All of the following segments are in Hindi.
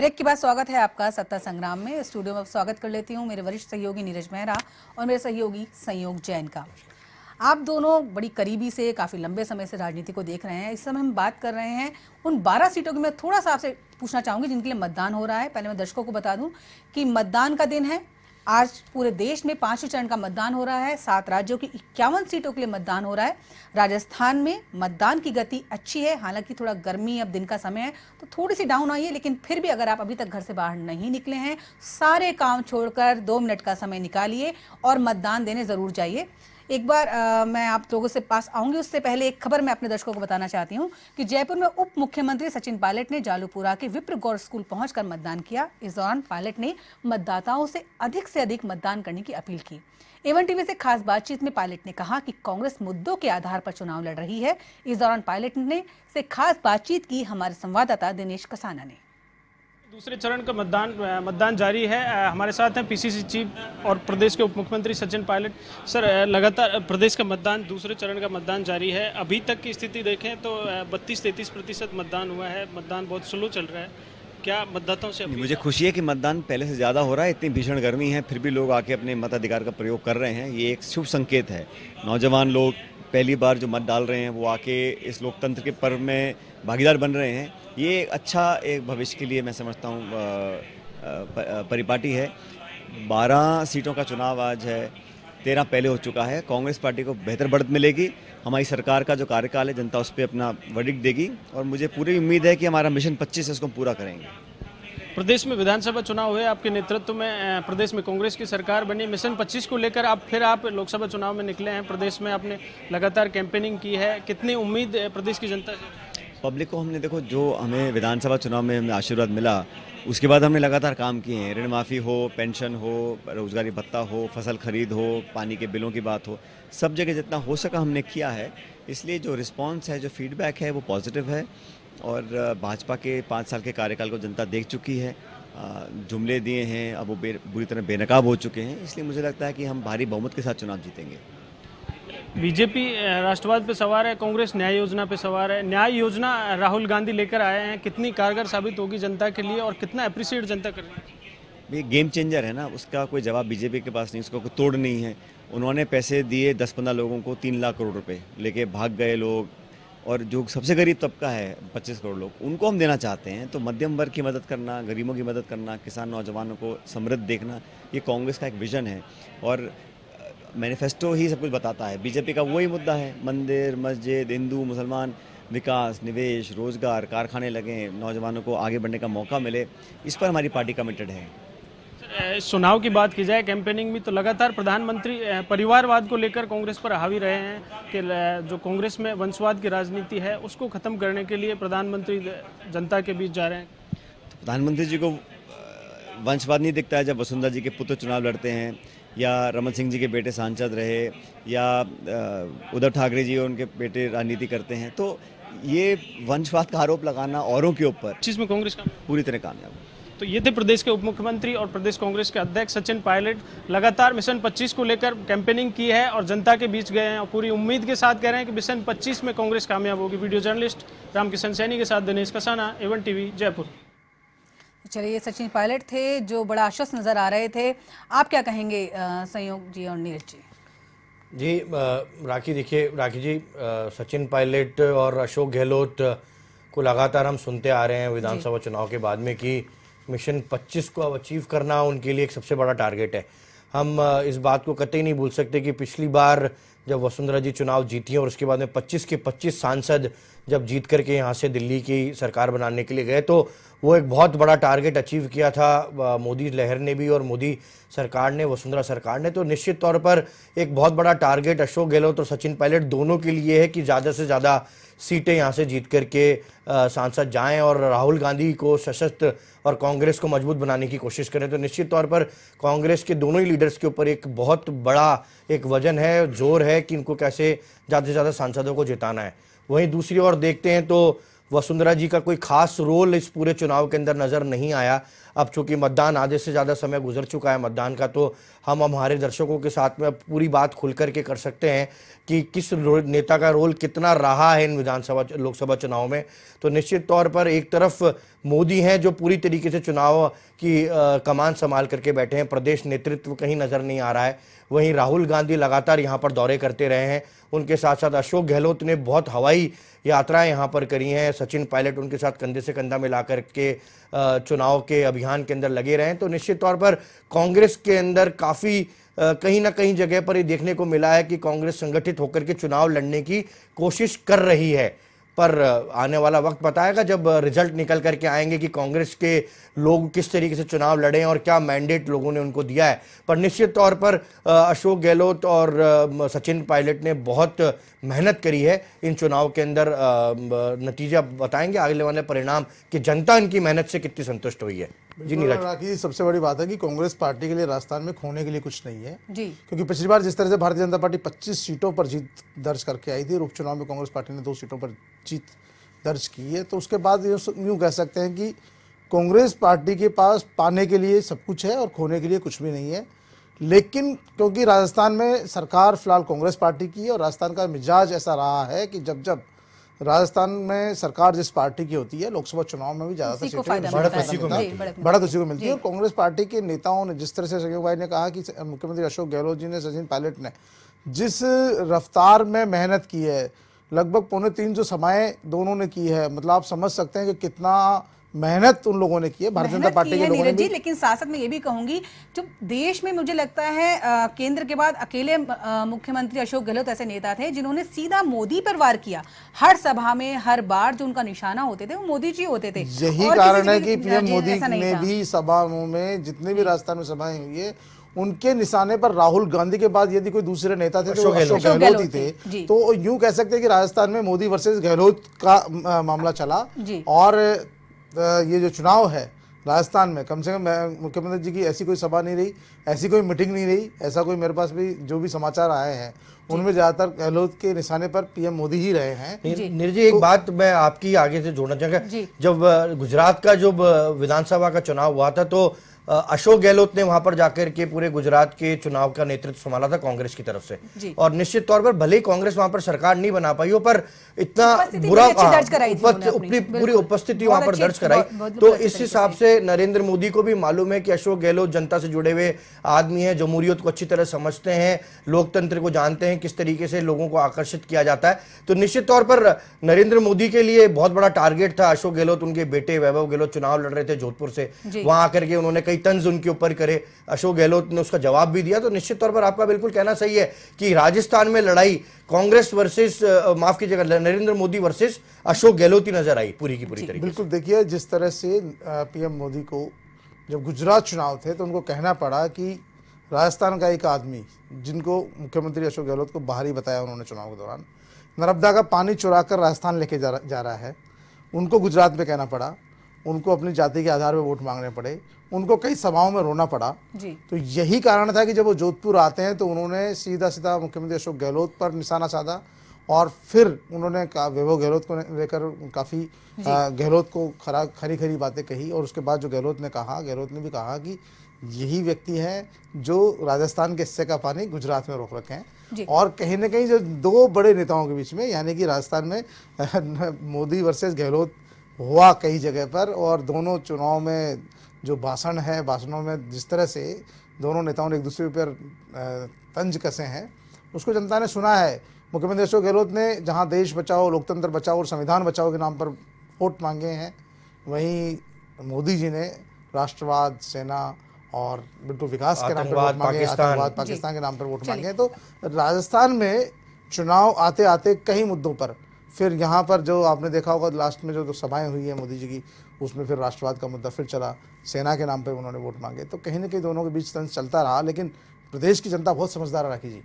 ब्रेक के बाद स्वागत है आपका सत्ता संग्राम में। स्टूडियो में स्वागत कर लेती हूँ मेरे वरिष्ठ सहयोगी नीरज मेहरा और मेरे सहयोगी संयोग जैन का। आप दोनों बड़ी करीबी से काफ़ी लंबे समय से राजनीति को देख रहे हैं। इस समय हम बात कर रहे हैं उन 12 सीटों की। मैं थोड़ा सा आपसे पूछना चाहूँगी जिनके लिए मतदान हो रहा है। पहले मैं दर्शकों को बता दूं कि मतदान का दिन है आज। पूरे देश में पांचवें चरण का मतदान हो रहा है। 7 राज्यों की 51 सीटों के लिए मतदान हो रहा है। राजस्थान में मतदान की गति अच्छी है, हालांकि थोड़ा गर्मी, अब दिन का समय है तो थोड़ी सी डाउन आई है, लेकिन फिर भी अगर आप अभी तक घर से बाहर नहीं निकले हैं, सारे काम छोड़कर 2 मिनट का समय निकालिए और मतदान देने ज़रूर जाइए। एक बार मैं आप लोगों से पास आऊंगी, उससे पहले एक खबर मैं अपने दर्शकों को बताना चाहती हूं कि जयपुर में उप मुख्यमंत्री सचिन पायलट ने जालूपुरा के विप्र गौर स्कूल पहुंचकर मतदान किया। इस दौरान पायलट ने मतदाताओं से अधिक मतदान करने की अपील की। एवन टीवी से खास बातचीत में पायलट ने कहा कि कांग्रेस मुद्दों के आधार पर चुनाव लड़ रही है। इस दौरान पायलट ने से खास बातचीत की हमारे संवाददाता दिनेश कसाना ने। दूसरे चरण का मतदान जारी है। हमारे साथ हैं पीसीसी चीफ और प्रदेश के उप मुख्यमंत्री सचिन पायलट। सर, लगातार प्रदेश का मतदान, दूसरे चरण का मतदान जारी है। अभी तक की स्थिति देखें तो 32-33% मतदान हुआ है। मतदान बहुत स्लो चल रहा है। क्या मतदाताओं से मुझे खुशी है कि मतदान पहले से ज़्यादा हो रहा है। इतनी भीषण गर्मी है फिर भी लोग आके अपने मताधिकार का प्रयोग कर रहे हैं। ये एक शुभ संकेत है। नौजवान लोग पहली बार जो मत डाल रहे हैं वो आके इस लोकतंत्र के पर्व में भागीदार बन रहे हैं। ये अच्छा एक भविष्य के लिए मैं समझता हूँ परिपाटी है। 12 सीटों का चुनाव आज है, 13 पहले हो चुका है। कांग्रेस पार्टी को बेहतर बढ़त मिलेगी। हमारी सरकार का जो कार्यकाल है जनता उस पर अपना वर्डिक्ट देगी और मुझे पूरी उम्मीद है कि हमारा मिशन 25 है उसको हम पूरा करेंगे। प्रदेश में विधानसभा चुनाव हुए, आपके नेतृत्व में प्रदेश में कांग्रेस की सरकार बनी। मिशन 25 को लेकर आप लोकसभा चुनाव में निकले हैं। प्रदेश में आपने लगातार कैंपेनिंग की है। कितनी उम्मीद प्रदेश की जनता से? पब्लिक को हमने देखो जो हमें विधानसभा चुनाव में हमें आशीर्वाद मिला उसके बाद हमने लगातार काम किए हैं। ऋण माफ़ी हो, पेंशन हो, रोजगारी भत्ता हो, फसल खरीद हो, पानी के बिलों की बात हो, सब जगह जितना हो सका हमने किया है। इसलिए जो रिस्पांस है, जो फीडबैक है वो पॉजिटिव है और भाजपा के 5 साल के कार्यकाल को जनता देख चुकी है। जुमले दिए हैं अब वो बुरी तरह बेनकाब हो चुके हैं। इसलिए मुझे लगता है कि हम भारी बहुमत के साथ चुनाव जीतेंगे। बीजेपी राष्ट्रवाद पे सवार है, कांग्रेस न्याय योजना पे सवार है। न्याय योजना राहुल गांधी लेकर आए हैं, कितनी कारगर साबित होगी जनता के लिए और कितना अप्रिशिएट जनता कर रही है? गेम चेंजर है ना, उसका कोई जवाब बीजेपी के पास नहीं, उसका कोई तोड़ नहीं है। उन्होंने पैसे दिए 10-15 लोगों को, 3 लाख करोड़ रुपये लेके भाग गए लोग। और जो सबसे गरीब तबका है 25 करोड़ लोग, उनको हम देना चाहते हैं। तो मध्यम वर्ग की मदद करना, गरीबों की मदद करना, किसान नौजवानों को समृद्ध देखना, ये कांग्रेस का एक विजन है और मैनिफेस्टो ही सब कुछ बताता है। बीजेपी का वही मुद्दा है, मंदिर, मस्जिद, हिंदू मुसलमान, विकास, निवेश, रोजगार, कारखाने लगें, नौजवानों को आगे बढ़ने का मौका मिले, इस पर हमारी पार्टी कमिटेड है। चुनाव की बात की जाए, कैंपेनिंग में तो लगातार प्रधानमंत्री परिवारवाद को लेकर कांग्रेस पर हावी रहे हैं कि जो कांग्रेस में वंशवाद की राजनीति है उसको ख़त्म करने के लिए प्रधानमंत्री जनता के बीच जा रहे हैं। तो प्रधानमंत्री जी को वंशवाद नहीं दिखता है जब वसुंधरा जी के पुत्र चुनाव लड़ते हैं या रमन सिंह जी के बेटे सांसद रहे या उद्धव ठाकरे जी और उनके बेटे राजनीति करते हैं। तो ये वंशवाद का आरोप लगाना औरों के ऊपर जिसमें कांग्रेस का पूरी तरह कामयाब है। तो ये थे प्रदेश के उप मुख्यमंत्री और प्रदेश कांग्रेस के अध्यक्ष सचिन पायलट। लगातार मिशन 25 को लेकर कैंपेनिंग की है और जनता के बीच गए हैं और पूरी उम्मीद के साथ कह रहे हैं कि मिशन 25 में कांग्रेस कामयाब होगी। वीडियो जर्नलिस्ट रामकिशन सैनी के साथ दिनेश कसाना, एवन टीवी जयपुर। चलिए, सचिन पायलट थे जो बड़ा आश्वस्त नज़र आ रहे थे। आप क्या कहेंगे संयोग जी और नीरज जी? जी राखी, देखिए राखी जी, सचिन पायलट और अशोक गहलोत को लगातार हम सुनते आ रहे हैं विधानसभा चुनाव के बाद में कि मिशन 25 को अब अचीव करना उनके लिए एक सबसे बड़ा टारगेट है। हम इस बात को कतई नहीं भूल सकते कि पिछली बार जब वसुंधरा जी चुनाव जीती और उसके बाद में 25 के 25 सांसद जब जीत करके यहाँ से दिल्ली की सरकार बनाने के लिए गए तो वो एक बहुत बड़ा टारगेट अचीव किया था मोदी लहर ने भी और मोदी सरकार ने, वसुंधरा सरकार ने। तो निश्चित तौर पर एक बहुत बड़ा टारगेट अशोक गहलोत और सचिन पायलट दोनों के लिए है कि ज़्यादा से ज़्यादा सीटें यहाँ से जीत करके सांसद जाएं और राहुल गांधी को सशक्त और कांग्रेस को मजबूत बनाने की कोशिश करें। तो निश्चित तौर पर कांग्रेस के दोनों ही लीडर्स के ऊपर एक बहुत बड़ा एक वजन है, जोर है कि इनको कैसे ज़्यादा से ज़्यादा सांसदों को जिताना है। वहीं दूसरी ओर देखते हैं तो वसुंधरा जी का कोई खास रोल इस पूरे चुनाव के अंदर नज़र नहीं आया। अब चूँकि मतदान आधे से ज़्यादा समय गुजर चुका है मतदान का, तो हम हमारे दर्शकों के साथ में अब पूरी बात खुल करके कर सकते हैं कि किस नेता का रोल कितना रहा है इन विधानसभा लोकसभा चुनाव में। तो निश्चित तौर पर एक तरफ मोदी हैं जो पूरी तरीके से चुनाव की कमान संभाल करके बैठे हैं, प्रदेश नेतृत्व कहीं नज़र नहीं आ रहा है। वहीं राहुल गांधी लगातार यहाँ पर दौरे करते रहे हैं, उनके साथ साथ अशोक गहलोत ने बहुत हवाई यात्राएं यहाँ पर करी हैं, सचिन पायलट उनके साथ कंधे से कंधा मिला करके चुनाव के अभियान के अंदर लगे रहे हैं। तो निश्चित तौर पर कांग्रेस के अंदर काफ़ी कहीं ना कहीं जगह पर ये देखने को मिला है कि कांग्रेस संगठित होकर के चुनाव लड़ने की कोशिश कर रही है, पर आने वाला वक्त बताएगा जब रिजल्ट निकल करके आएंगे कि कांग्रेस के लोग किस तरीके से चुनाव लड़े और क्या मैंडेट लोगों ने उनको दिया है। पर निश्चित तौर पर अशोक गहलोत और सचिन पायलट ने बहुत मेहनत करी है इन चुनाव के अंदर। नतीजा बताएंगे आगे वाले परिणाम कि जनता इनकी मेहनत से कितनी संतुष्ट हुई है। जी नीरज जी, सबसे बड़ी बात है कि कांग्रेस पार्टी के लिए राजस्थान में खोने के लिए कुछ नहीं है, क्योंकि पिछली बार जिस तरह से भारतीय जनता पार्टी 25 सीटों पर जीत दर्ज करके आई थी, उपचुनाव में कांग्रेस पार्टी ने 2 सीटों पर जीत दर्ज की है, तो उसके बाद यूँ कह सकते हैं कि कांग्रेस पार्टी के पास पाने के लिए सब कुछ है और खोने के लिए कुछ भी नहीं है। लेकिन क्योंकि राजस्थान में सरकार फिलहाल कांग्रेस पार्टी की है और राजस्थान का मिजाज ऐसा रहा है कि जब जब राजस्थान में सरकार जिस पार्टी की होती है लोकसभा चुनाव में भी ज़्यादातर सीटें बढ़त उसी को मिलती है। और कांग्रेस पार्टी के नेताओं ने जिस तरह से संयोग भाई ने कहा कि मुख्यमंत्री अशोक गहलोत जी ने, सचिन पायलट ने जिस रफ्तार में मेहनत की है, लगभग 2.25 जो समय दोनों ने की है, मतलब आप समझ सकते हैं कि कितना मेहनत उन लोगों ने की है भारतीय जनता पार्टी के लोगों ने। लेकिन साथ साथ मैं ये भी कहूंगी जो देश में मुझे लगता है केंद्र के बाद अकेले मुख्यमंत्री अशोक गहलोत ऐसे नेता थे जिन्होंने सीधा मोदी पर वार किया। हर सभा में हर बार जो उनका निशाना होते थे वो मोदी जी होते थे। यही कारण है कि पीएम मोदी ने भी सभाओं में जितने भी राजस्थान में सभाएं हुई है उनके निशाने पर राहुल गांधी के बाद यदि कोई दूसरे नेता थे तो अशोक गहलोत ही थे। तो यूं कह सकते हैं कि राजस्थान में मोदी वर्सेस गहलोत का मामला चला और ये जो चुनाव है राजस्थान में कम से कम मुख्यमंत्री जी की ऐसी कोई सभा नहीं रही, ऐसी कोई मीटिंग नहीं रही, ऐसा कोई मेरे पास भी जो भी समाचार आए हैं उनमें ज़्यादातर गहलोत के निशाने पर पीएम मोदी ही रहे हैं। निर्जी एक बात मैं आपकी आगे से जोड़ना चाहूँगा, जब गुजरात का जो विधानसभा का चुनाव हुआ था तो अशोक गहलोत ने वहां पर जाकर के पूरे गुजरात के चुनाव का नेतृत्व संभाला था कांग्रेस की तरफ से, और निश्चित तौर पर भले ही कांग्रेस वहां पर सरकार नहीं बना पाई हो पर इतना बुरा पूरी उपस्थिति वहां पर दर्ज कराई। तो इस हिसाब से नरेंद्र मोदी को भी मालूम है कि अशोक गहलोत जनता से जुड़े हुए आदमी है, जमहूरियत को अच्छी तरह समझते हैं, लोकतंत्र को जानते हैं, किस तरीके से लोगों को आकर्षित किया जाता है। तो निश्चित तौर पर नरेंद्र मोदी के लिए बहुत बड़ा टारगेट था अशोक गहलोत। उनके बेटे वैभव गहलोत चुनाव लड़ रहे थे जोधपुर से, वहां आकर के उन्होंने कई तंज उनके ऊपर करे, अशोक गहलोत ने उसका जवाब भी दिया। तो निश्चित तौर पर आपका बिल्कुल कहना सही है कि राजस्थान में लड़ाई कांग्रेस वर्सेस माफ कीजिएगा नरेंद्र मोदी वर्सेस अशोक गहलोत ही नजर आई पूरी की पूरी तरीके। बिल्कुल देखिए जिस तरह से पीएम मोदी को जब गुजरात चुनाव थे तो उनको कहना पड़ा कि राजस्थान का एक आदमी जिनको मुख्यमंत्री अशोक गहलोत को बाहरी बताया उन्होंने चुनाव के दौरान, नर्मदा का पानी चुरा कर राजस्थान लेके जा रहा है, उनको गुजरात में कहना पड़ा, उनको अपनी जाति के आधार पर वोट मांगने पड़े, उनको कई सभाओं में रोना पड़ा। तो यही कारण था कि जब वो जोधपुर आते हैं तो उन्होंने सीधा सीधा मुख्यमंत्री अशोक गहलोत पर निशाना साधा और फिर उन्होंने वैभव गहलोत को लेकर काफ़ी गहलोत को खरी खरी बातें कही। और उसके बाद जो गहलोत ने कहा, गहलोत ने भी कहा कि यही व्यक्ति है जो राजस्थान के हिस्से का पानी गुजरात में रोक रखे हैं। और कहीं ना कहीं जो दो बड़े नेताओं के बीच में यानी कि राजस्थान में मोदी वर्सेस गहलोत हुआ कई जगह पर, और दोनों चुनाव में जो भाषण है, भाषणों में जिस तरह से दोनों नेताओं ने एक दूसरे पर तंज कसे हैं उसको जनता ने सुना है। मुख्यमंत्री अशोक गहलोत ने जहां देश बचाओ, लोकतंत्र बचाओ और संविधान बचाओ के नाम पर वोट मांगे हैं, वहीं मोदी जी ने राष्ट्रवाद, सेना और बिल्कुल विकास के नाम पर वोट मांगे, आतंकवाद, पाकिस्तान के नाम पर वोट मांगे। तो राजस्थान में चुनाव आते आते कई मुद्दों पर, फिर यहाँ पर जो आपने देखा होगा लास्ट में जो सभाएं हुई है मोदी जी की उसमें फिर राष्ट्रवाद का मुद्दा फिर चला, सेना के नाम पर उन्होंने वोट मांगे। तो कहीं ना कहीं दोनों के बीच तंज चलता रहा। लेकिन प्रदेश की जनता बहुत समझदार है राखी जी,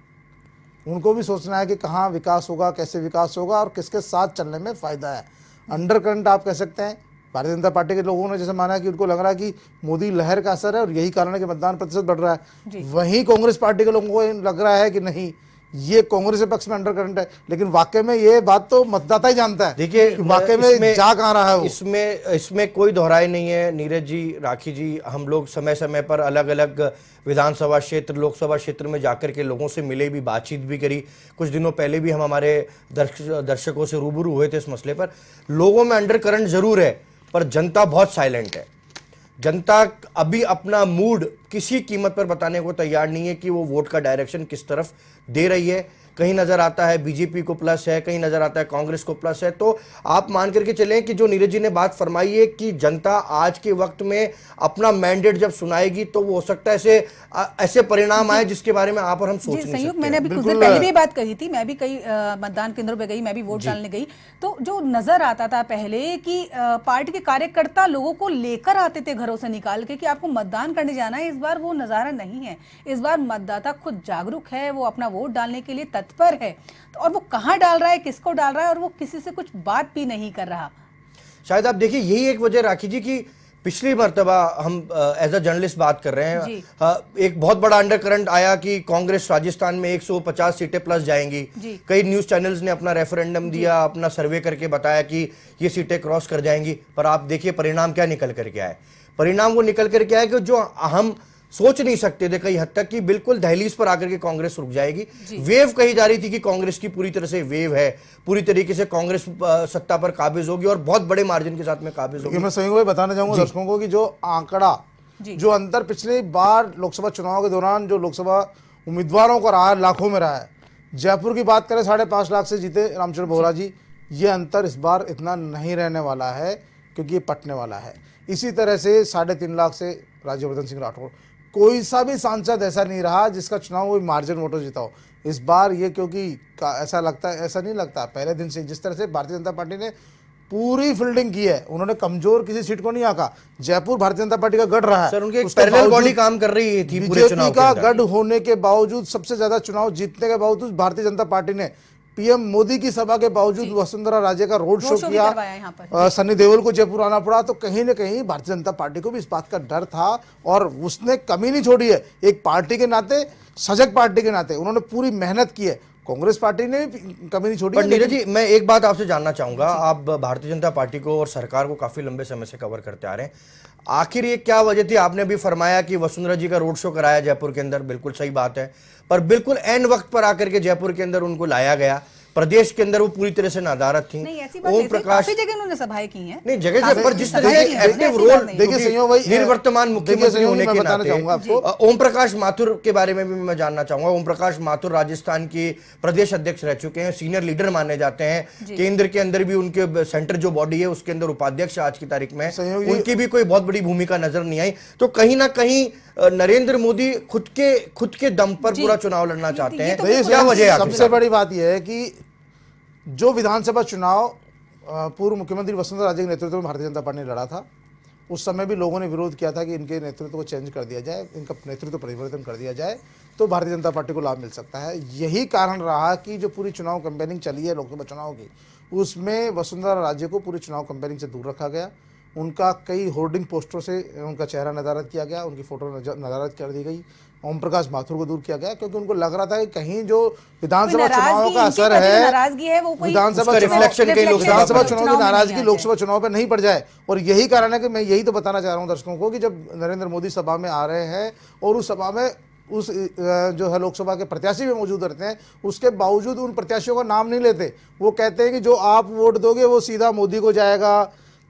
उनको भी सोचना है कि कहाँ विकास होगा, कैसे विकास होगा और किसके साथ चलने में फ़ायदा है। अंडर करंट आप कह सकते हैं भारतीय जनता पार्टी के लोगों ने जैसे माना कि उनको लग रहा है कि मोदी लहर का असर है और यही कारण है कि मतदान प्रतिशत बढ़ रहा है। वहीं कांग्रेस पार्टी के लोगों को लग रहा है कि नहीं ये कांग्रेस के पक्ष में अंडर करंट है, लेकिन वाकई में ये बात तो मतदाता ही जानता है। देखिए वाकई में जा कहाँ रहा है, इसमें कोई दोहराई नहीं है। नीरज जी, राखी जी, हम लोग समय समय पर अलग अलग विधानसभा क्षेत्र, लोकसभा क्षेत्र में जाकर के लोगों से मिले भी, बातचीत भी करी। कुछ दिनों पहले भी हम हमारे दर्शकों से रूबरू हुए थे इस मसले पर। लोगों में अंडर करंट जरूर है, पर जनता बहुत साइलेंट है। जनता अभी अपना मूड किसी कीमत पर बताने को तैयार नहीं है कि वो वोट का डायरेक्शन किस तरफ दे रही है। कहीं नज़र आता है बीजेपी को प्लस है, कहीं नज़र आता है कांग्रेस को प्लस है। तो आप मान करके चलें कि जो नीरज जी ने बात फरमाई है कि जनता आज के वक्त में अपना मैंडेट जब सुनाएगी तो वो हो सकता है ऐसे परिणाम आए जिसके बारे में आप और हम सोच नहीं सकते। संयुक्त, मैंने अभी कुछ दिन पहले भी बात कही थी, मैं भी कई मतदान केंद्रों पर गई, मैं भी वोट डालने गई, तो जो नजर आता था पहले कि पार्टी के कार्यकर्ता लोगों को लेकर आते थे घरों से निकाल के कि आपको मतदान करने जाना है, इस बार वो नज़ारा नहीं है। इस बार मतदाता खुद जागरूक है, वो अपना वोट डालने के लिए तत्पर है। तो और वो कहाँ डाल रहा है, किसको डाल रहा है, और वो किसी से कुछ बात भी नहीं कर रहा। शायद आप देखिए यही एक वजह राखी जी की पिछली मर्तबा हम एज अ जर्नलिस्ट बात कर रहे हैं, एक बहुत बड़ा अंडर करंट आया कि कांग्रेस राजस्थान में 150 सीटें प्लस जाएंगी। कई न्यूज़ चैनल्स ने अपना रेफरेंडम दिया, अपना सर्वे करके बताया कि ये सीटें क्रॉस कर जाएंगी। पर आप देखिए परिणाम क्या निकल करके आए। परिणाम वो निकल करके आए कि जो हम सोच नहीं सकते थे कई हद तक कि बिल्कुल दहलीज पर आकर के कांग्रेस रुक जाएगी। वेव कही जा रही थी कि कांग्रेस की पूरी तरह से वेव है, पूरी तरीके से कांग्रेस सत्ता पर काबिज होगी और बहुत बड़े मार्जिन के साथ में काबिज होगी। मैं संयोग में बताना चाहूंगा दर्शकों को कि जो आंकड़ा, जो अंतर पिछली बार लोकसभा चुनाव के दौरान जो लोकसभा उम्मीदवारों का रहा लाखों में रहा है। जयपुर की बात करें 5.5 लाख से जीते रामचंद्र बोहरा जी। ये अंतर इस बार इतना नहीं रहने वाला है क्योंकि ये पटने वाला है। इसी तरह से 3.5 लाख से राज्यवर्धन सिंह राठौड़। कोई सा भी सांसद ऐसा नहीं रहा जिसका चुनाव कोई मार्जिन वोटों जीता हो इस बार। ये क्योंकि ऐसा लगता है, ऐसा नहीं लगता पहले दिन से, जिस तरह से भारतीय जनता पार्टी ने पूरी फील्डिंग की है, उन्होंने कमजोर किसी सीट को नहीं आका। जयपुर भारतीय जनता पार्टी का गढ़ रहा है, उनके पैरेलल बॉडी काम कर रही थी। बीजेपी का गढ़ होने के बावजूद, सबसे ज्यादा चुनाव जीतने के बावजूद भारतीय जनता पार्टी ने पीएम मोदी की सभा के बावजूद वसुंधरा राजे का रोड शो किया, सनी देओल को जयपुर आना पड़ा। तो कहीं ना कहीं भारतीय जनता पार्टी को भी इस बात का डर था और उसने कमी नहीं छोड़ी है। एक पार्टी के नाते, सजग पार्टी के नाते उन्होंने पूरी मेहनत की है। कांग्रेस पार्टी ने कमी नहीं छोड़ी। नीरज जी, मैं एक बात आपसे जानना चाहूंगा, आप भारतीय जनता पार्टी को और सरकार को काफी लंबे समय से कवर करते आ रहे हैं, आखिर ये क्या वजह थी? आपने भी फरमाया कि वसुंधरा जी का रोड शो कराया जयपुर के अंदर, बिल्कुल सही बात है, पर बिल्कुल एन वक्त पर आकर के जयपुर के अंदर उनको लाया गया। प्रदेश के अंदर वो पूरी तरह से नादारत थी। ओम प्रकाश जगह उन्होंने सभाएं की हैं, नहीं जगह जगह पर जिस तरह से एक्टिव रोल, देखिए संयोग भाई निर्वर्तमान मुख्यमंत्री होने के नाते। ओम प्रकाश माथुर के बारे में भी मैं जानना चाहूंगा। ओम प्रकाश माथुर राजस्थान के प्रदेश अध्यक्ष रह चुके हैं, सीनियर लीडर माने जाते हैं। केंद्र के अंदर भी उनके सेंटर जो बॉडी है उसके अंदर उपाध्यक्ष आज की तारीख में, उनकी भी कोई बहुत बड़ी भूमिका नजर नहीं आई। तो कहीं ना कहीं नरेंद्र मोदी खुद के दम पर पूरा चुनाव लड़ना चाहते हैं, क्या वजह है? सबसे बड़ी बात यह है कि जो विधानसभा चुनाव पूर्व मुख्यमंत्री वसुंधरा राजे के नेतृत्व में भारतीय जनता पार्टी ने लड़ा था, उस समय भी लोगों ने विरोध किया था कि इनके नेतृत्व को चेंज कर दिया जाए, इनका नेतृत्व परिवर्तन कर दिया जाए तो भारतीय जनता पार्टी को लाभ मिल सकता है। यही कारण रहा कि जो पूरी चुनाव कैंपेनिंग चली है लोकसभा चुनाव की, उसमें वसुंधरा राजे को पूरी चुनाव कैंपेनिंग से दूर रखा गया। उनका कई होर्डिंग पोस्टरों से उनका चेहरा नदारद किया गया, उनकी फोटो नदारद कर दी गई। ओम प्रकाश माथुर को दूर किया गया क्योंकि उनको लग रहा था कि कहीं जो विधानसभा चुनाव का असर है, विधानसभा रिफ्लेक्शन के विधानसभा चुनाव की नाराजगी लोकसभा चुनाव पर नहीं पड़ जाए। और यही कारण है कि मैं यही तो बताना चाह रहा हूँ दर्शकों को कि जब नरेंद्र मोदी सभा में आ रहे हैं और उस सभा में उस जो है लोकसभा के प्रत्याशी भी मौजूद रहते हैं, उसके बावजूद उन प्रत्याशियों का नाम नहीं लेते। वो कहते हैं कि जो आप वोट दोगे वो सीधा मोदी को जाएगा,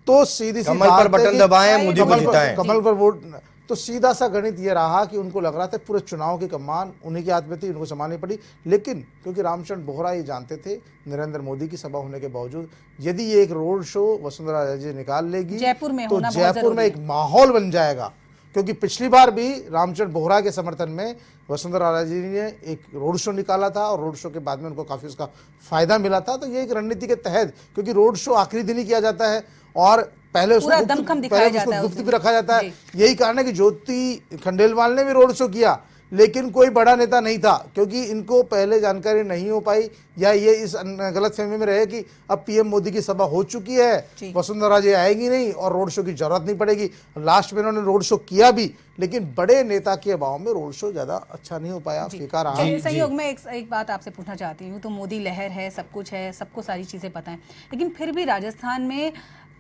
तो सीधी कमल पर बटन दबाएं, मोदी को जिताएं, कमल पर वोट। तो सीधा सा गणित ये रहा कि उनको लग रहा था पूरे चुनाव की कमान उन्हीं के हाथ में थी, उनको संभालनी पड़ी। लेकिन क्योंकि रामचंद्र बोहरा ये जानते थे नरेंद्र मोदी की सभा होने के बावजूद यदि ये एक रोड शो वसुंधरा राजे निकाल लेगी जयपुर में, तो जयपुर में एक माहौल बन जाएगा। क्योंकि पिछली बार भी रामचंद्र बोहरा के समर्थन में वसुंधरा राजे ने एक रोड शो निकाला था और रोड शो के बाद में उनको काफ़ी उसका फायदा मिला था। तो ये एक रणनीति के तहत, क्योंकि रोड शो आखिरी दिन ही किया जाता है और पहले उसको गुप्त भी रखा जाता है। यही कारण है कि ज्योति खंडेलवाल ने भी रोड शो किया लेकिन कोई बड़ा नेता नहीं था, क्योंकि इनको पहले जानकारी नहीं हो पाई या ये इस गलतफहमी में रहे कि अब पीएम मोदी की सभा हो चुकी है, वसुंधरा जी आएगी नहीं और रोड शो की जरूरत नहीं पड़ेगी। लास्ट में इन्होंने रोड शो किया भी, लेकिन बड़े नेता के अभाव में रोड शो ज्यादा अच्छा नहीं हो पाया, बेकार रहा। सहयोग में एक बात आपसे पूछना चाहती हूँ, तो मोदी लहर है, सब कुछ है, सबको सारी चीजें पता है, लेकिन फिर भी राजस्थान में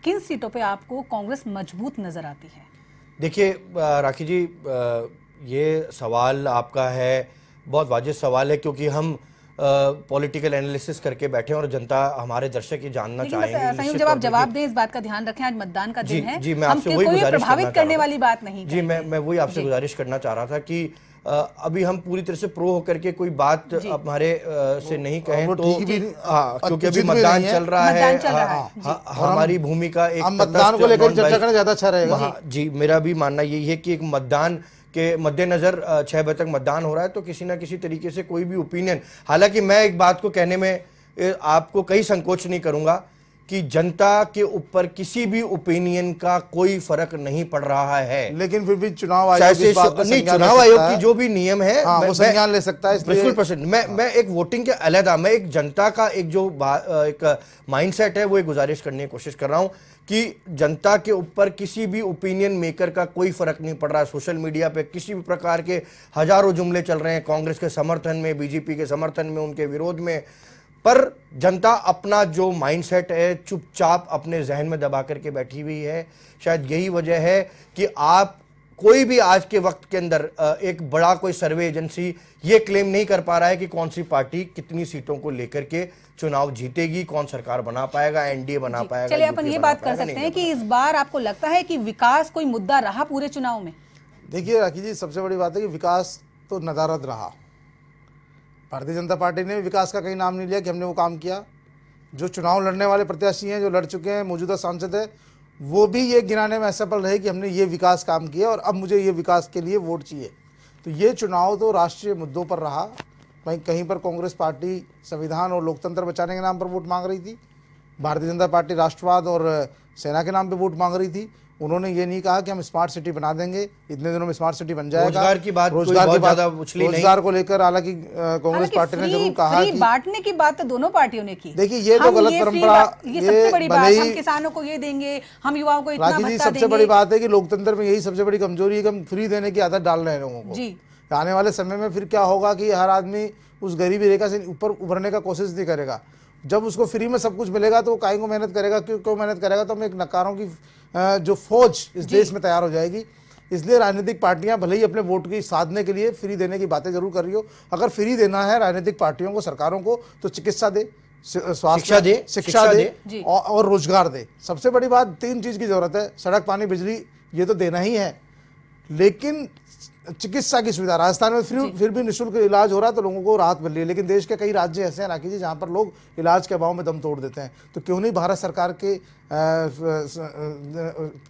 किन सीटों पे आपको कांग्रेस मजबूत नजर आती है? देखिए राखी जी, ये सवाल आपका है, बहुत वाजिब सवाल है, क्योंकि हम पॉलिटिकल एनालिसिस करके बैठे हैं और जनता, हमारे दर्शक ये जानना चाहेंगे। जब आप जवाब दें, इस बात का ध्यान रखें, आज मतदान का दिन है। जी, मैं आपसे वही प्रभावित करने वाली बात नहीं। जी, मैं वही आपसे गुजारिश करना चाह रहा था कि अभी हम पूरी तरह से प्रो होकर के कोई बात हमारे से नहीं कहें, तो क्योंकि अभी मतदान चल रहा है, हमारी भूमिका एक मतदान को लेकर चर्चा करना ज्यादा अच्छा रहेगा। जी, मेरा भी मानना यही है कि एक मतदान के मद्देनजर 6 बजे तक मतदान हो रहा है, तो किसी ना किसी तरीके से कोई भी ओपिनियन, हालांकि मैं एक बात को कहने में आपको कहीं संकोच नहीं करूंगा कि जनता के ऊपर किसी भी ओपिनियन का कोई फर्क नहीं पड़ रहा है, लेकिन फिर भी चुनाव आयोग इस बात पर संज्ञान ले सकता है। चुनाव आयोग की जो भी नियम है, हाँ, वो संज्ञान ले सकता है। बिल्कुल, मैं एक वोटिंग के अलहदा, मैं एक जनता का एक जो एक माइंडसेट है, वो एक गुजारिश करने की कोशिश कर रहा हूँ कि जनता के ऊपर किसी भी ओपिनियन मेकर का कोई फर्क नहीं पड़ रहा। सोशल मीडिया पे किसी भी प्रकार के हजारों जुमले चल रहे हैं, कांग्रेस के समर्थन में, बीजेपी के समर्थन में, उनके विरोध में, पर जनता अपना जो माइंडसेट है चुपचाप अपने जहन में दबा करके बैठी हुई है। शायद यही वजह है कि आप कोई भी आज के वक्त के अंदर एक बड़ा कोई सर्वे एजेंसी ये क्लेम नहीं कर पा रहा है कि कौन सी पार्टी कितनी सीटों को लेकर के चुनाव जीतेगी, कौन सरकार बना पाएगा, एनडीए बना पाएगा। चलिए अपन ये बात कर सकते हैं कि इस बार आपको लगता है कि विकास कोई मुद्दा रहा पूरे चुनाव में? देखिए राखी जी, सबसे बड़ी बात है कि विकास तो नदारद रहा। भारतीय जनता पार्टी ने विकास का कहीं नाम नहीं लिया कि हमने वो काम किया। जो चुनाव लड़ने वाले प्रत्याशी हैं, जो लड़ चुके हैं, मौजूदा सांसद हैं, वो भी ये गिनाने में असफल रहे कि हमने ये विकास काम किया और अब मुझे ये विकास के लिए वोट चाहिए। तो ये चुनाव तो राष्ट्रीय मुद्दों पर रहा। वहीं कहीं पर कांग्रेस पार्टी संविधान और लोकतंत्र बचाने के नाम पर वोट मांग रही थी, भारतीय जनता पार्टी राष्ट्रवाद और सेना के नाम पर वोट मांग रही थी। उन्होंने ये नहीं कहा कि हम स्मार्ट सिटी बना देंगे, इतने दिनों में स्मार्ट सिटी बन जाएगा। रोजगार की बात रोजगार को लेकर हालांकि कांग्रेस पार्टी ने जरूर कहा कि बांटने की बात तो दोनों पार्टियों ने की। देखिए ये तो गलत परंपरा, ये सबसे बड़ी बात, हम किसानों को ये देंगे, हम युवाओं को इतना भत्ता देंगे। सबसे बड़ी बात है कि लोकतंत्र में यही सबसे बड़ी कमजोरी है कि हम फ्री देने की आदत डाल रहे हैं लोगों को। आने वाले समय में फिर क्या होगा कि हर आदमी उस गरीबी रेखा से ऊपर उभरने का कोशिश नहीं करेगा। जब उसको फ्री में सब कुछ मिलेगा तो वो काहे को मेहनत करेगा, क्यों मेहनत करेगा। तो हम एक नकारों की जो फौज इस देश में तैयार हो जाएगी। इसलिए राजनीतिक पार्टियां भले ही अपने वोट की साधने के लिए फ्री देने की बातें जरूर कर रही हो, अगर फ्री देना है राजनीतिक पार्टियों को, सरकारों को, तो चिकित्सा दे, स्वास्थ्य दे, शिक्षा दे और रोजगार दे। सबसे बड़ी बात 3 चीज़ की जरूरत है, सड़क, पानी, बिजली, ये तो देना ही है, लेकिन चिकित्सा की सुविधा राजस्थान में फिर भी निःशुल्क इलाज हो रहा है तो लोगों को राहत मिल रही है। लेकिन देश के कई राज्य ऐसे हैं राखी जी जहाँ पर लोग इलाज के अभाव में दम तोड़ देते हैं। तो क्यों नहीं भारत सरकार के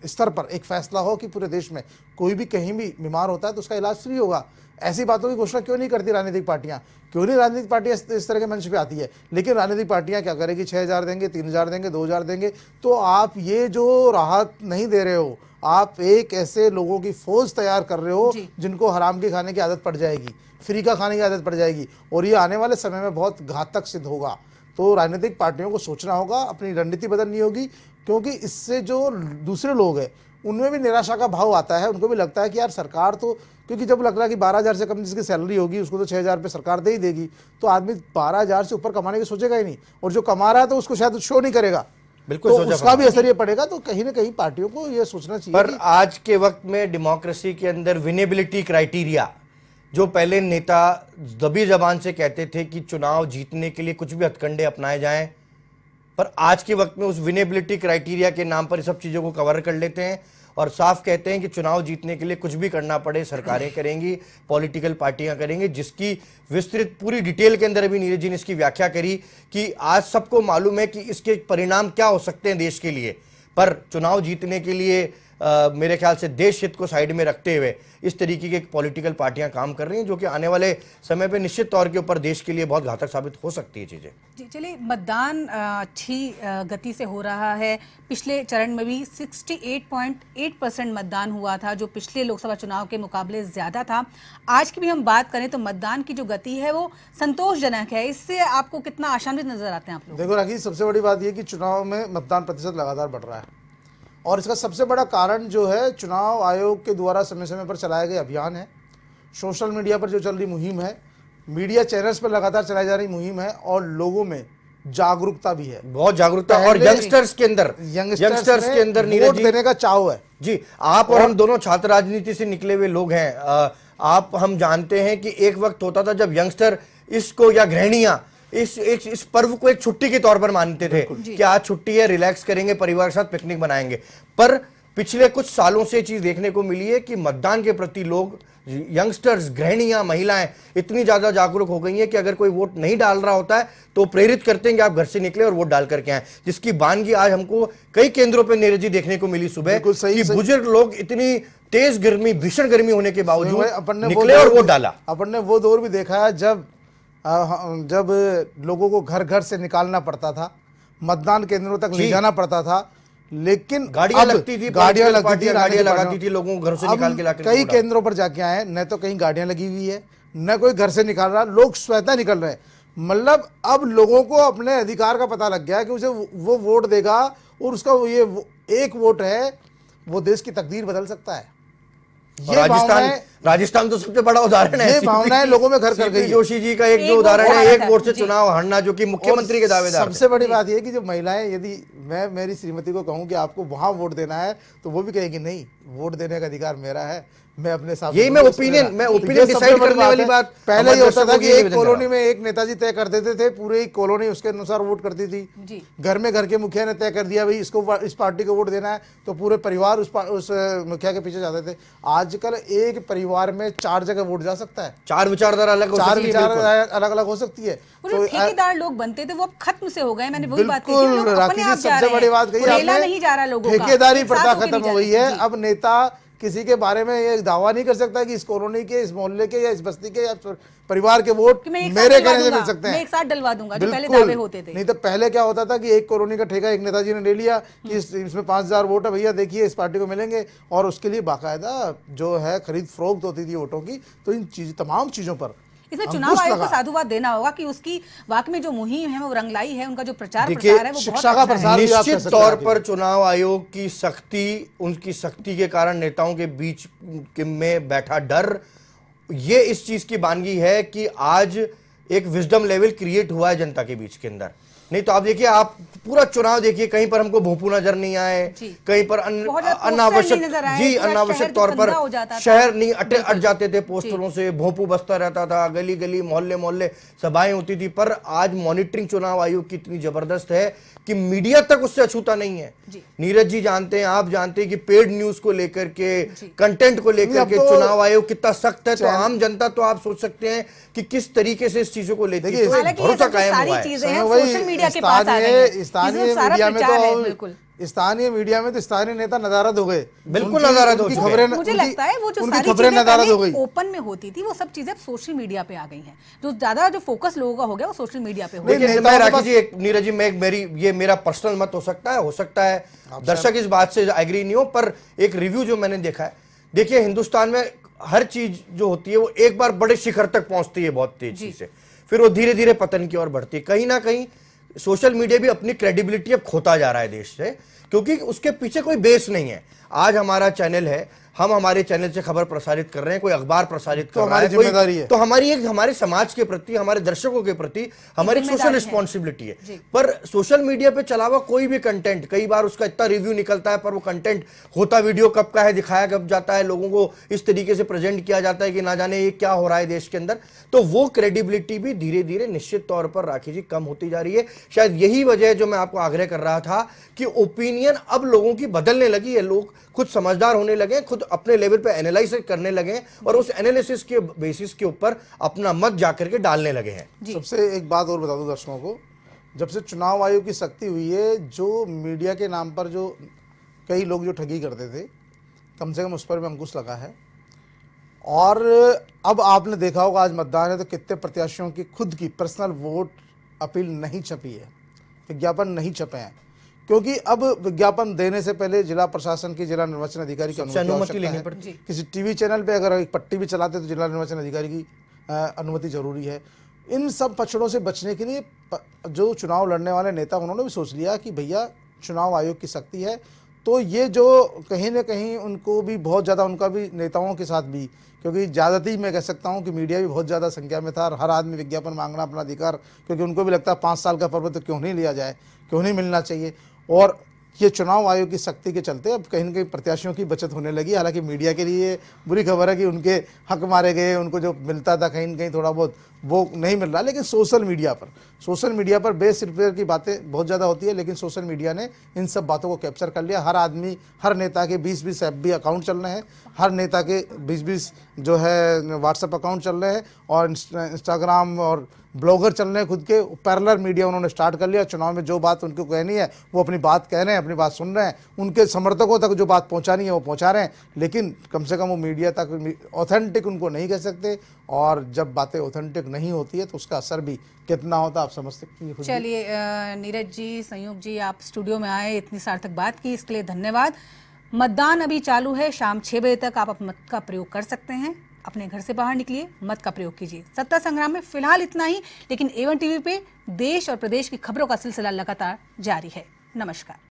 स्तर पर एक फैसला हो कि पूरे देश में कोई भी कहीं भी बीमार होता है तो उसका इलाज फ्री होगा। ऐसी बातों की घोषणा क्यों नहीं करती राजनीतिक पार्टियां, क्यों नहीं राजनीतिक पार्टियां इस तरह के मंच पे आती है। लेकिन राजनीतिक पार्टियां क्या करेगी, 6000 देंगे, 3000 देंगे, 2000 देंगे। तो आप ये जो राहत नहीं दे रहे हो, आप एक ऐसे लोगों की फौज तैयार कर रहे हो जिनको हराम के खाने की आदत पड़ जाएगी, फ्री का खाने की आदत पड़ जाएगी, और ये आने वाले समय में बहुत घातक सिद्ध होगा। तो राजनीतिक पार्टियों को सोचना होगा, अपनी रणनीति बदलनी होगी, क्योंकि इससे जो दूसरे लोग हैं उनमें भी निराशा का भाव आता है। उनको भी लगता है कि यार सरकार तो, क्योंकि जब लग रहा है कि 12000 से कम जिसकी सैलरी होगी उसको तो 6000 पे सरकार दे ही देगी, तो आदमी 12000 से ऊपर कमाने की सोचेगा ही नहीं, और जो कमा रहा है तो उसको शायद शो नहीं करेगा, बिल्कुल तो उसका भी असर ये पड़ेगा। तो कहीं ना कहीं पार्टियों को ये सोचना चाहिए। पर आज के वक्त में डेमोक्रेसी के अंदर विनेबिलिटी क्राइटेरिया, जो पहले नेता दबी जबान से कहते थे कि चुनाव जीतने के लिए कुछ भी हथकंडे अपनाए जाएं, पर आज के वक्त में उस विनेबिलिटी क्राइटेरिया के नाम पर सब चीज़ों को कवर कर लेते हैं और साफ कहते हैं कि चुनाव जीतने के लिए कुछ भी करना पड़े सरकारें करेंगी, पॉलिटिकल पार्टियां करेंगी, जिसकी विस्तृत पूरी डिटेल के अंदर अभी नीरज जी ने इसकी व्याख्या करी कि आज सबको मालूम है कि इसके परिणाम क्या हो सकते हैं देश के लिए, पर चुनाव जीतने के लिए मेरे ख्याल से देश हित को साइड में रखते हुए इस तरीके की पॉलिटिकल पार्टियां काम कर रही हैं, जो कि आने वाले समय पे निश्चित तौर के ऊपर देश के लिए बहुत घातक साबित हो सकती है चीज़ें। जी चलिए, मतदान अच्छी गति से हो रहा है। पिछले चरण में भी 68.8% मतदान हुआ था, जो पिछले लोकसभा चुनाव के मुकाबले ज़्यादा था। आज की भी हम बात करें तो मतदान की जो गति है वो संतोषजनक है। इससे आपको कितना आशान्वित नजर आते हैं आप लोग? देखो राखी, सबसे बड़ी बात यह कि चुनाव में मतदान प्रतिशत लगातार बढ़ रहा है, और इसका सबसे बड़ा कारण जो है चुनाव आयोग के द्वारा समय समय पर चलाए गए अभियान है, सोशल मीडिया पर जो चल रही मुहिम है, मीडिया चैनल्स पर लगातार चलाई जा रही मुहिम है, और लोगों में जागरूकता भी है, बहुत जागरूकता, और यंगस्टर्स के अंदर वोट देने का चाव है। जी, आप और हम दोनों छात्र राजनीति से निकले हुए लोग हैं। आप हम जानते हैं कि एक वक्त होता था जब यंगस्टर इसको या गृहणियां इस पर्व को एक छुट्टी के तौर पर मानते थे कि आज छुट्टी है, रिलैक्स करेंगे, परिवार के साथ पिकनिक बनाएंगे। पर पिछले कुछ सालों से चीज देखने को मिली है कि मतदान के प्रति लोग, यंगस्टर्स, गृहिणियां, महिलाएं इतनी ज्यादा जागरूक हो गई हैं कि अगर कोई वोट नहीं डाल रहा होता है तो प्रेरित करते हैं कि आप घर से निकले और वोट डाल करके आए, जिसकी बानगी आज हमको कई केंद्रों पर नीरजी देखने को मिली सुबह कि बुजुर्ग लोग इतनी तेज गर्मी, भीषण गर्मी होने के बावजूद निकले और वोट डाला। अपन ने वो दौर भी देखा है जब लोगों को घर घर से निकालना पड़ता था, मतदान केंद्रों तक ले जाना पड़ता था, लेकिन गाड़ियां लगती थी लोगों को घर से निकाल के लाकर कई केंद्रों पर जाके आए, न तो कहीं गाड़ियां लगी हुई है, न कोई घर से निकाल रहा, लोग स्वतः निकल रहे हैं। मतलब अब लोगों को अपने अधिकार का पता लग गया कि उसे वो वोट देगा और उसका ये एक वोट है वो देश की तकदीर बदल सकता है। राजस्थान तो सबसे बड़ा उदाहरण है, ये भावनाएं लोगों में घर कर गई। जोशी जी का एक जो उदाहरण है, एक वोट से चुनाव हारना, जो कि मुख्यमंत्री के दावेदार। सबसे बड़ी बात यह कि जो महिलाएं, यदि मैं मेरी श्रीमती को कहूं कि आपको वहां वोट देना है तो वो भी कहेगी नहीं, वोट देने का अधिकार मेरा है, मैं अपने साथ। यही मैं ओपिनियन डिसाइड करने वाली बात पहले ही होता था कि एक कॉलोनी में एक नेताजी तय कर देते थे, पूरी कॉलोनी उसके अनुसार वोट करती थी। घर में घर के मुखिया ने तय कर दिया भाई इसको, इस पार्टी को वोट देना है, तो पूरे परिवार उस मुखिया के पीछे जाते थे। आजकल एक परिवार में 4 जगह वोट जा सकता है, 4 विचारधारा अलग अलग हो सकती है। ठेकेदार लोग बनते थे वो अब खत्म से हो गए। मैंने वही बात कही, सबसे बड़ी बात कही, ठेकेदारी प्रथा खत्म हो गई है। अब नेता किसी के बारे में ये दावा नहीं कर सकता कि इस कॉलोनी के, इस मोहल्ले के या इस बस्ती के या परिवार के वोट मेरे कहने से मिल सकते हैं, मैं एक साथ डलवा दूंगा, जो पहले दावे होते थे। नहीं तो पहले क्या होता था कि एक कॉलोनी का ठेका एक नेताजी ने ले लिया कि इसमें 5000 वोट है भैया, देखिए इस पार्टी को मिलेंगे, और उसके लिए बाकायदा जो है खरीद फरोख्त होती थी वोटों की। तो इन तमाम चीजों पर इसमें चुनाव आयोग को साधुवाद देना होगा कि उसकी वाकई में जो मुहिम है वो रंगलाई है, उनका जो प्रचार प्रसार है वो बहुत अच्छा है। निश्चित तौर पर चुनाव आयोग की सख्ती, उनकी सख्ती के कारण नेताओं के बीच में बैठा डर, ये इस चीज की बानगी है कि आज एक विजडम लेवल क्रिएट हुआ है जनता के बीच के अंदर। नहीं तो आप देखिए, आप पूरा चुनाव देखिए, कहीं पर हमको भोंपू नजर नहीं आए, कहीं पर अनावश्यक तौर पर शहर नहीं अट जाते थे पोस्टरों से, भोंपू बसता रहता था, गली गली मोहल्ले मोहल्ले सभाएं होती थी। पर आज मॉनिटरिंग चुनाव आयोग की इतनी जबरदस्त है कि मीडिया तक उससे अछूता नहीं है। नीरज जी जानते हैं, आप जानते हैं कि पेड न्यूज को लेकर के, कंटेंट को लेकर के चुनाव आयोग कितना सख्त है। तो आम जनता, तो आप सोच सकते हैं कि किस तरीके से इस चीजों को लेते हैं, भरोसा कायम हुआ है। स्थानीय मीडिया में तो स्थानीय नेता नदारद हो गए, बिल्कुल नदारद हो गए। मुझे लगता है वो जो सारी खबरें नदारद हो गई, ओपन में होती थी, वो सब चीजें सोशल मीडिया पे आ गई हैं। जो ज्यादा जो फोकस लोगों का हो गया वो सोशल मीडिया पे हो गया। राखी जी, नीरज जी, मैं ये मेरा पर्सनल मत हो सकता है, दर्शक इस बात से एग्री नहीं हो, पर एक रिव्यू जो मैंने देखा है, देखिये हिंदुस्तान में हर चीज जो होती है वो एक बार बड़े शिखर तक पहुंचती है बहुत तेजी से, फिर वो धीरे धीरे पतन की ओर बढ़ती है। कहीं ना कहीं सोशल मीडिया भी अपनी क्रेडिबिलिटी अब खोता जा रहा है देश से, क्योंकि उसके पीछे कोई बेस नहीं है। आज हमारा चैनल है, हम हमारे चैनल से खबर प्रसारित कर रहे हैं, कोई अखबार प्रसारित कर रहा है, जिम्मेदारी है। तो हमारी एक, हमारे समाज के प्रति, हमारे दर्शकों के प्रति हमारी सोशल रिस्पॉन्सिबिलिटी है। पर सोशल मीडिया पे चला हुआ कोई भी कंटेंट, कई बार उसका इतना रिव्यू निकलता है, पर वो कंटेंट होता वीडियो कब का है, दिखाया कब जाता है, लोगों को इस तरीके से प्रेजेंट किया जाता है कि ना जाने ये क्या हो रहा है देश के अंदर। तो वो क्रेडिबिलिटी भी धीरे धीरे निश्चित तौर पर, राखी जी, कम होती जा रही है। शायद यही वजह है जो मैं आपको आग्रह कर रहा था कि ओपिनियन अब लोगों की बदलने लगी है, लोग खुद समझदार होने लगे, खुद अपने लेवल पे एनालिस करने लगे और उस एनालिसिस के बेसिस के ऊपर अपना मत जाकर के डालने लगे हैं। सबसे एक बात और बता दूं दर्शकों को, जब से चुनाव आयोग की सख्ती हुई है, जो मीडिया के नाम पर जो कई लोग जो ठगी करते थे कम से कम उस पर भी अंकुश लगा है। और अब आपने देखा होगा आज मतदान है तो कितने प्रत्याशियों की खुद की पर्सनल वोट अपील नहीं छपी है, विज्ञापन नहीं छपे हैं, क्योंकि अब विज्ञापन देने से पहले जिला प्रशासन की जिला निर्वाचन अधिकारी की अनुमति लेनी पड़ती है। किसी टीवी चैनल पे अगर एक पट्टी भी चलाते तो जिला निर्वाचन अधिकारी की अनुमति जरूरी है। इन सब पचड़ों से बचने के लिए जो चुनाव लड़ने वाले नेता उन्होंने भी सोच लिया कि भैया चुनाव आयोग की सख्ती है, तो ये जो कहीं ना कहीं उनको भी बहुत ज़्यादा, उनका भी नेताओं के साथ भी, क्योंकि ज़्यादातर ही मैं कह सकता हूँ कि मीडिया भी बहुत ज़्यादा संख्या में था और हर आदमी विज्ञापन मांगना अपना अधिकार, क्योंकि उनको भी लगता है 5 साल का पर्व तो क्यों नहीं लिया जाए, क्यों नहीं मिलना चाहिए। और ये चुनाव आयोग की सख्ती के चलते अब कहीं ना कहीं प्रत्याशियों की बचत होने लगी। हालांकि मीडिया के लिए बुरी खबर है कि उनके हक मारे गए, उनको जो मिलता था कहीं ना कहीं थोड़ा बहुत वो नहीं मिल रहा। लेकिन सोशल मीडिया पर बेसिर की बातें बहुत ज़्यादा होती है, लेकिन सोशल मीडिया ने इन सब बातों को कैप्चर कर लिया। हर आदमी, हर नेता के 20-20 FB अकाउंट चल रहे हैं, हर नेता के 20-20 जो है व्हाट्सअप अकाउंट चल रहे हैं और इंस्टाग्राम और ब्लॉगर चल रहे हैं खुद के। पैरेलल मीडिया उन्होंने स्टार्ट कर लिया। चुनाव में जो बात उनको कहनी है वो अपनी बात कह रहे हैं, अपनी बात सुन रहे हैं, उनके समर्थकों तक जो बात पहुंचानी है वो पहुंचा रहे हैं, लेकिन कम से कम वो मीडिया तक ऑथेंटिक उनको नहीं कह सकते। और जब बातें ऑथेंटिक नहीं होती है तो उसका असर भी कितना होता आप समझ सकते हैं। चलिए नीरज जी, संयोग जी, आप स्टूडियो में आए, इतनी सार्थक बात की, इसके लिए धन्यवाद। मतदान अभी चालू है, शाम 6 बजे तक आप मत का प्रयोग कर सकते हैं। अपने घर से बाहर निकलिए, मत का प्रयोग कीजिए। सत्ता संग्राम में फिलहाल इतना ही, लेकिन A1 TV पे देश और प्रदेश की खबरों का सिलसिला लगातार जारी है। नमस्कार।